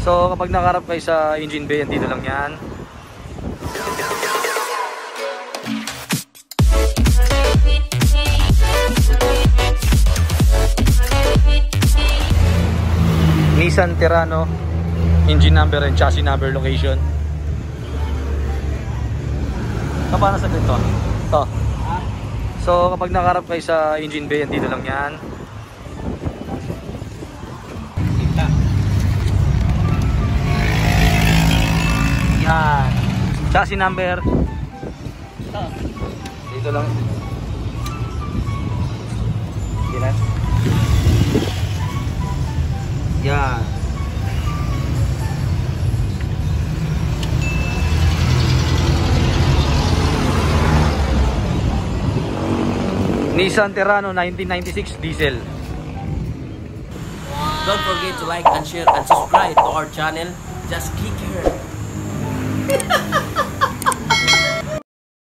So kapag nakarap kayo sa engine bay, andito lang yan. Nissan Terrano, engine number and chassis number, location. Kapag nasa dito, to. So kapag nakarap kayo sa engine bay, andito lang yan. Yan. Chassis number. Dito lang. Diyan. Yan. Nissan Terrano 1996 diesel. Don't forget to like and share and subscribe to our channel. Just click here.